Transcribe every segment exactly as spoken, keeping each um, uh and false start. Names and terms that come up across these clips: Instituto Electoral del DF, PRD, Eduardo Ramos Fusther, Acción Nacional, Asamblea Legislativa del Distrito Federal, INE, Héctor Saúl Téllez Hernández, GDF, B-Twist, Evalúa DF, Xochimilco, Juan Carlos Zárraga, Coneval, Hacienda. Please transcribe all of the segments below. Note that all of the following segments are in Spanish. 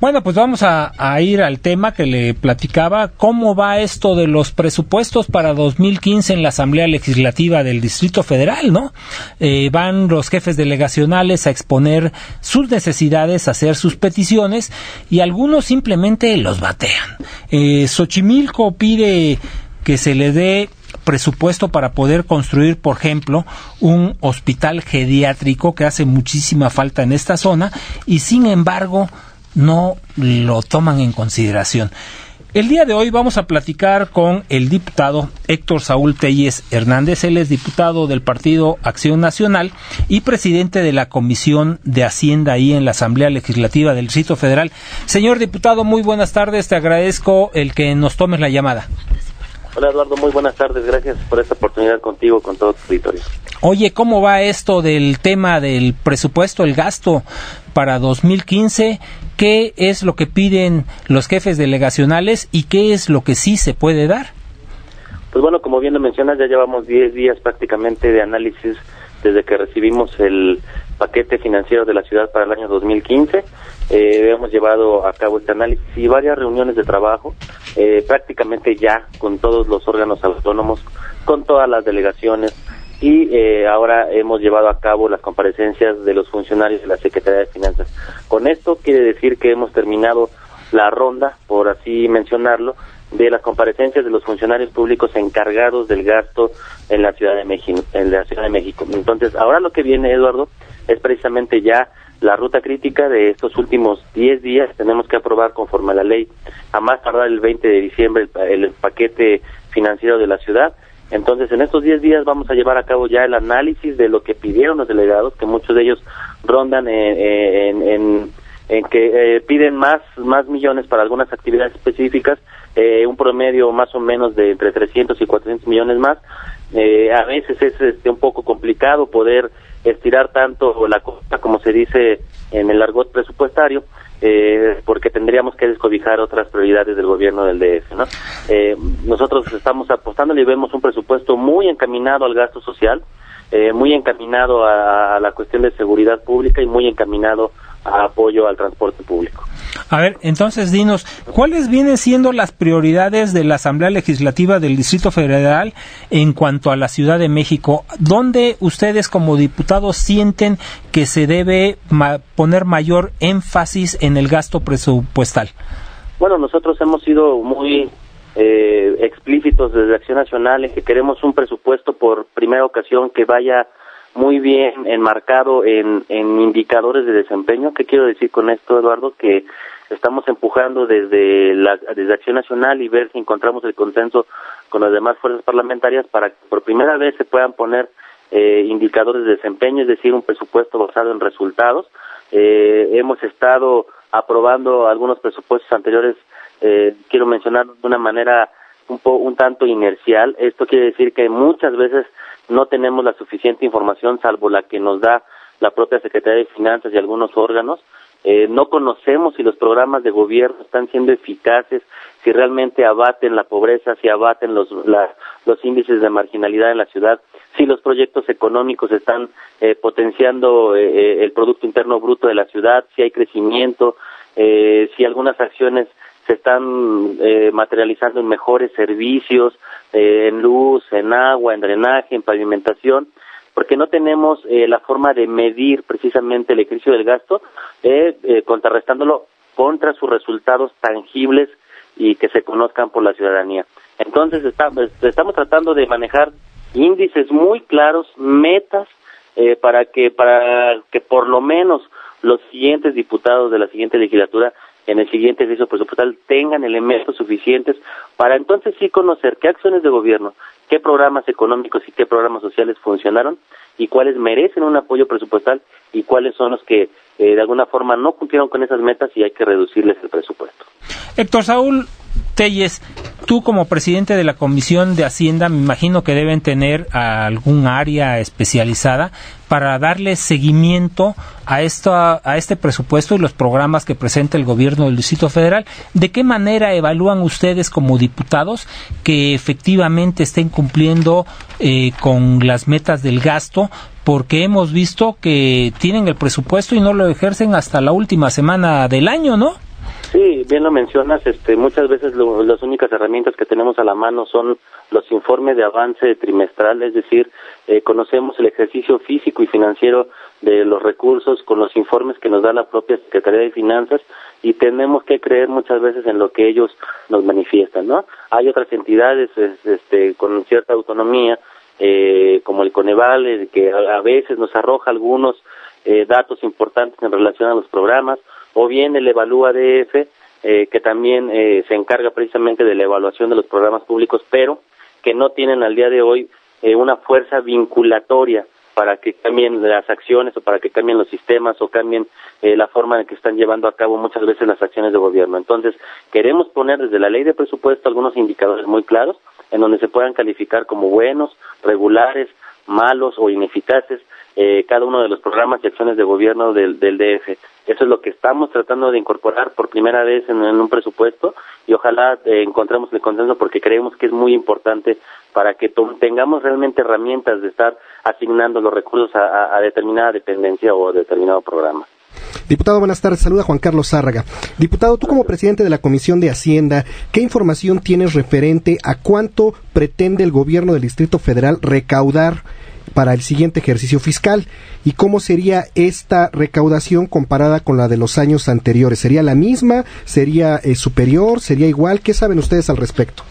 Bueno, pues vamos a, a ir al tema que le platicaba. ¿Cómo va esto de los presupuestos para dos mil quince en la Asamblea Legislativa del Distrito Federal, no? Eh, van los jefes delegacionales a exponer sus necesidades, a hacer sus peticiones, y algunos simplemente los batean. Eh, Xochimilco pide que se le dé presupuesto para poder construir, por ejemplo, un hospital geriátrico que hace muchísima falta en esta zona, y sin embargo no lo toman en consideración. El día de hoy vamos a platicar con el diputado Héctor Saúl Téllez Hernández. Él es diputado del partido Acción Nacional y presidente de la Comisión de Hacienda ahí en la Asamblea Legislativa del Distrito Federal. Señor diputado, muy buenas tardes. Te agradezco el que nos tomes la llamada. Hola Eduardo, muy buenas tardes. Gracias por esta oportunidad contigo, con todo tu auditorio. Oye, ¿cómo va esto del tema del presupuesto, el gasto para dos mil quince? ¿Qué es lo que piden los jefes delegacionales y qué es lo que sí se puede dar? Pues bueno, como bien lo mencionas, ya llevamos diez días prácticamente de análisis desde que recibimos el paquete financiero de la ciudad para el año dos mil quince. Eh, hemos llevado a cabo este análisis y varias reuniones de trabajo, eh, prácticamente ya con todos los órganos autónomos, con todas las delegaciones, y eh, ahora hemos llevado a cabo las comparecencias de los funcionarios de la Secretaría de Finanzas. Con esto quiere decir que hemos terminado la ronda, por así mencionarlo, de las comparecencias de los funcionarios públicos encargados del gasto en la Ciudad de México. En la Ciudad de México. Entonces, ahora lo que viene, Eduardo, es precisamente ya la ruta crítica de estos últimos diez días. Tenemos que aprobar conforme a la ley, a más tardar el veinte de diciembre, el, el paquete financiero de la ciudad. Entonces, en estos diez días vamos a llevar a cabo ya el análisis de lo que pidieron los delegados, que muchos de ellos rondan en... en, en en que eh, piden más más millones para algunas actividades específicas, eh, un promedio más o menos de entre trescientos y cuatrocientos millones más. Eh, a veces es este, un poco complicado poder estirar tanto la cosa, como se dice en el argot presupuestario, eh, porque tendríamos que descobijar otras prioridades del gobierno del D F, ¿no? Eh, nosotros estamos apostando y vemos un presupuesto muy encaminado al gasto social, eh, muy encaminado a, a la cuestión de seguridad pública y muy encaminado a apoyo al transporte público. A ver, entonces dinos, ¿cuáles vienen siendo las prioridades de la Asamblea Legislativa del Distrito Federal en cuanto a la Ciudad de México? ¿Dónde ustedes como diputados sienten que se debe ma- poner mayor énfasis en el gasto presupuestal? Bueno, nosotros hemos sido muy eh, explícitos desde Acción Nacional en que queremos un presupuesto por primera ocasión que vaya muy bien enmarcado en, en indicadores de desempeño. ¿Qué quiero decir con esto, Eduardo? Que estamos empujando desde la desde Acción Nacional y ver si encontramos el consenso con las demás fuerzas parlamentarias para que por primera vez se puedan poner eh, indicadores de desempeño, es decir, un presupuesto basado en resultados. Eh, hemos estado aprobando algunos presupuestos anteriores, eh, quiero mencionar de una manera un, po, un tanto inercial. Esto quiere decir que muchas veces no tenemos la suficiente información, salvo la que nos da la propia Secretaría de Finanzas y algunos órganos. Eh, no conocemos si los programas de gobierno están siendo eficaces, si realmente abaten la pobreza, si abaten los, la, los índices de marginalidad en la ciudad, si los proyectos económicos están eh, potenciando eh, el Producto Interno Bruto de la ciudad, si hay crecimiento, eh, si algunas acciones se están eh, materializando en mejores servicios, eh, en luz, en agua, en drenaje, en pavimentación, porque no tenemos eh, la forma de medir precisamente el ejercicio del gasto, eh, eh, contrarrestándolo contra sus resultados tangibles y que se conozcan por la ciudadanía. Entonces estamos, estamos tratando de manejar índices muy claros, metas, eh, para que para que por lo menos los siguientes diputados de la siguiente legislatura en el siguiente ejercicio presupuestal tengan elementos suficientes para entonces sí conocer qué acciones de gobierno, qué programas económicos y qué programas sociales funcionaron y cuáles merecen un apoyo presupuestal y cuáles son los que eh, de alguna forma no cumplieron con esas metas y hay que reducirles el presupuesto. Héctor Saúl Téllez, tú como presidente de la Comisión de Hacienda, me imagino que deben tener algún área especializada para darle seguimiento a esta, a este presupuesto y los programas que presenta el gobierno del Distrito Federal. ¿De qué manera evalúan ustedes como diputados que efectivamente estén cumpliendo eh, con las metas del gasto? Porque hemos visto que tienen el presupuesto y no lo ejercen hasta la última semana del año, ¿no? Sí, bien lo mencionas, este, muchas veces lo, las únicas herramientas que tenemos a la mano son los informes de avance trimestral, es decir, eh, conocemos el ejercicio físico y financiero de los recursos con los informes que nos da la propia Secretaría de Finanzas y tenemos que creer muchas veces en lo que ellos nos manifiestan, ¿no? Hay otras entidades este, con cierta autonomía, eh, como el Coneval, eh, que a veces nos arroja algunos eh, datos importantes en relación a los programas, o bien el Evalúa D F, eh, que también eh, se encarga precisamente de la evaluación de los programas públicos, pero que no tienen al día de hoy eh, una fuerza vinculatoria para que cambien las acciones o para que cambien los sistemas o cambien eh, la forma en que están llevando a cabo muchas veces las acciones de gobierno. Entonces, queremos poner desde la ley de presupuesto algunos indicadores muy claros en donde se puedan calificar como buenos, regulares, malos o ineficaces eh, cada uno de los programas y acciones de gobierno del, del D F. Eso es lo que estamos tratando de incorporar por primera vez en, en un presupuesto y ojalá eh, encontremos el consenso porque creemos que es muy importante para que tengamos realmente herramientas de estar asignando los recursos a, a, a determinada dependencia o a determinado programa. Diputado, buenas tardes. Saluda Juan Carlos Zárraga. Diputado, tú como presidente de la Comisión de Hacienda, ¿qué información tienes referente a cuánto pretende el gobierno del Distrito Federal recaudar para el siguiente ejercicio fiscal? ¿Y cómo sería esta recaudación comparada con la de los años anteriores? ¿Sería la misma? ¿Sería eh, superior? ¿Sería igual? ¿Qué saben ustedes al respecto?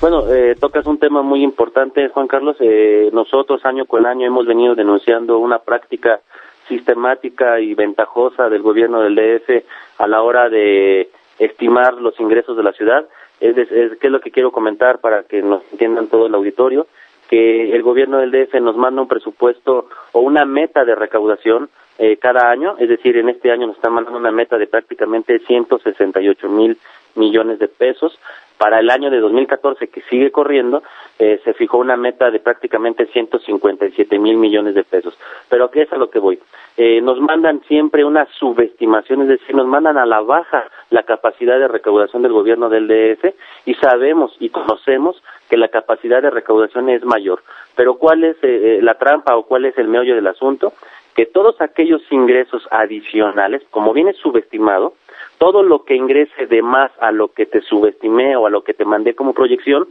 Bueno, eh, tocas un tema muy importante, Juan Carlos. Eh, nosotros año con año hemos venido denunciando una práctica sistemática y ventajosa del gobierno del D F a la hora de estimar los ingresos de la ciudad. Es, es, es, que es lo que quiero comentar para que nos entiendan todo el auditorio, que el gobierno del D F nos manda un presupuesto o una meta de recaudación eh, cada año, es decir, en este año nos están mandando una meta de prácticamente ciento sesenta y ocho mil millones de pesos. Para el año de dos mil catorce, que sigue corriendo, eh, se fijó una meta de prácticamente ciento cincuenta y siete mil millones de pesos. Pero ¿qué es a lo que voy? Eh, nos mandan siempre una subestimación, es decir, nos mandan a la baja la capacidad de recaudación del gobierno del D F y sabemos y conocemos que la capacidad de recaudación es mayor. Pero ¿cuál es eh, la trampa o cuál es el meollo del asunto? Que todos aquellos ingresos adicionales, como viene subestimado, todo lo que ingrese de más a lo que te subestimé o a lo que te mandé como proyección,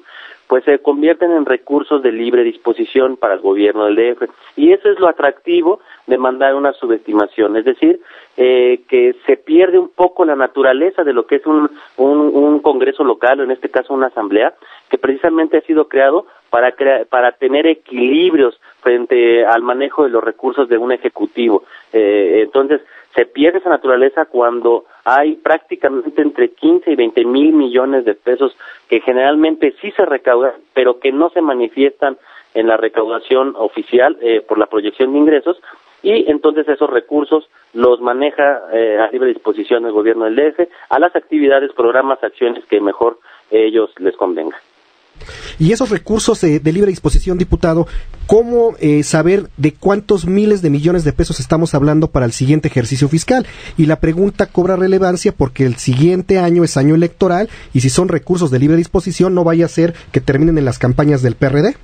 pues se convierten en recursos de libre disposición para el gobierno del D F. Y eso es lo atractivo de mandar una subestimación, es decir, eh, que se pierde un poco la naturaleza de lo que es un, un, un congreso local, o en este caso una asamblea, que precisamente ha sido creado para, crea- para tener equilibrios frente al manejo de los recursos de un ejecutivo. Eh, entonces, se pierde esa naturaleza cuando hay prácticamente entre quince y veinte mil millones de pesos que generalmente sí se recaudan, pero que no se manifiestan en la recaudación oficial eh, por la proyección de ingresos, y entonces esos recursos los maneja eh, a libre disposición el gobierno del D F a las actividades, programas, acciones que mejor ellos les convenga. Y esos recursos de, de libre disposición, diputado, ¿cómo eh, saber de cuántos miles de millones de pesos estamos hablando para el siguiente ejercicio fiscal? Y la pregunta cobra relevancia porque el siguiente año es año electoral y si son recursos de libre disposición no vaya a ser que terminen en las campañas del P R D.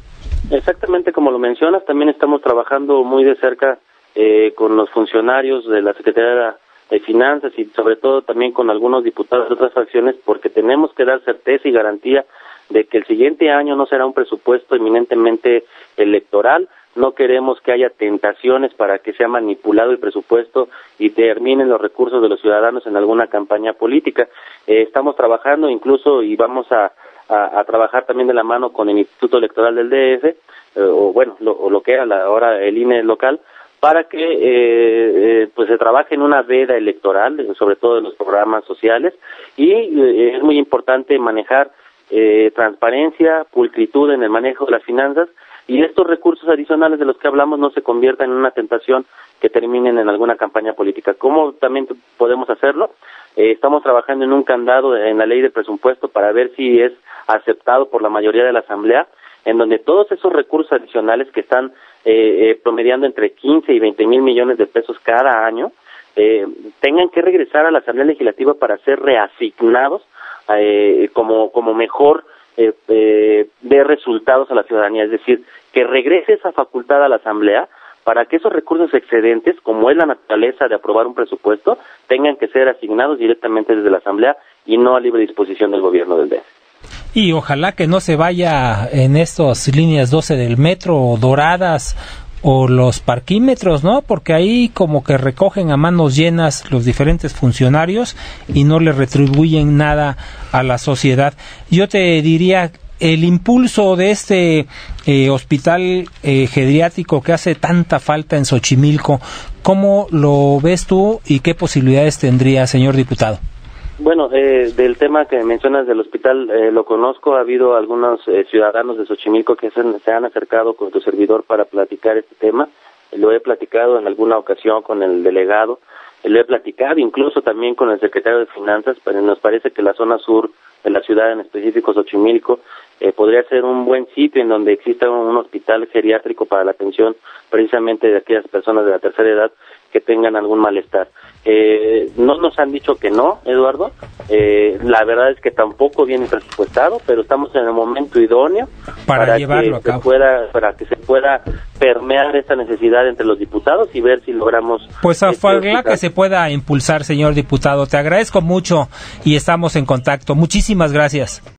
Exactamente como lo mencionas, también estamos trabajando muy de cerca eh, con los funcionarios de la Secretaría de Finanzas y sobre todo también con algunos diputados de otras facciones porque tenemos que dar certeza y garantía de que el siguiente año no será un presupuesto eminentemente electoral. No queremos que haya tentaciones para que sea manipulado el presupuesto y terminen los recursos de los ciudadanos en alguna campaña política. Eh, estamos trabajando incluso y vamos a, a, a trabajar también de la mano con el Instituto Electoral del D F, eh, o bueno, lo, o lo que era la, ahora el I N E local, para que eh, eh, pues se trabaje en una veda electoral, sobre todo en los programas sociales, y eh, es muy importante manejar Eh, transparencia, pulcritud en el manejo de las finanzas y estos recursos adicionales de los que hablamos no se conviertan en una tentación que terminen en alguna campaña política. ¿Cómo también podemos hacerlo? Eh, estamos trabajando en un candado en la ley de presupuesto para ver si es aceptado por la mayoría de la Asamblea, en donde todos esos recursos adicionales que están eh, eh, promediando entre quince y veinte mil millones de pesos cada año eh, tengan que regresar a la Asamblea Legislativa para ser reasignados Eh, como como mejor eh, eh, de resultados a la ciudadanía, es decir, que regrese esa facultad a la Asamblea para que esos recursos excedentes, como es la naturaleza de aprobar un presupuesto, tengan que ser asignados directamente desde la Asamblea y no a libre disposición del gobierno del D F. Y ojalá que no se vaya en estas líneas doce del metro o doradas o los parquímetros, ¿no? Porque ahí como que recogen a manos llenas los diferentes funcionarios y no le retribuyen nada a la sociedad. Yo te diría, el impulso de este eh, hospital eh, geriátrico que hace tanta falta en Xochimilco, ¿cómo lo ves tú y qué posibilidades tendría, señor diputado? Bueno, eh, del tema que mencionas del hospital, eh, lo conozco. Ha habido algunos eh, ciudadanos de Xochimilco que se, se han acercado con tu servidor para platicar este tema. Lo he platicado en alguna ocasión con el delegado, lo he platicado incluso también con el secretario de Finanzas, pero nos parece que la zona sur de la ciudad, en específico Xochimilco, eh, podría ser un buen sitio en donde exista un, un hospital geriátrico para la atención precisamente de aquellas personas de la tercera edad que tengan algún malestar. Eh, no nos han dicho que no, Eduardo. Eh, la verdad es que tampoco viene presupuestado, pero estamos en el momento idóneo para, para llevarlo que a cabo. Se pueda, para que se pueda permear esta necesidad entre los diputados y ver si logramos... Pues ojalá que se pueda impulsar, señor diputado. Te agradezco mucho y estamos en contacto. Muchísimas gracias.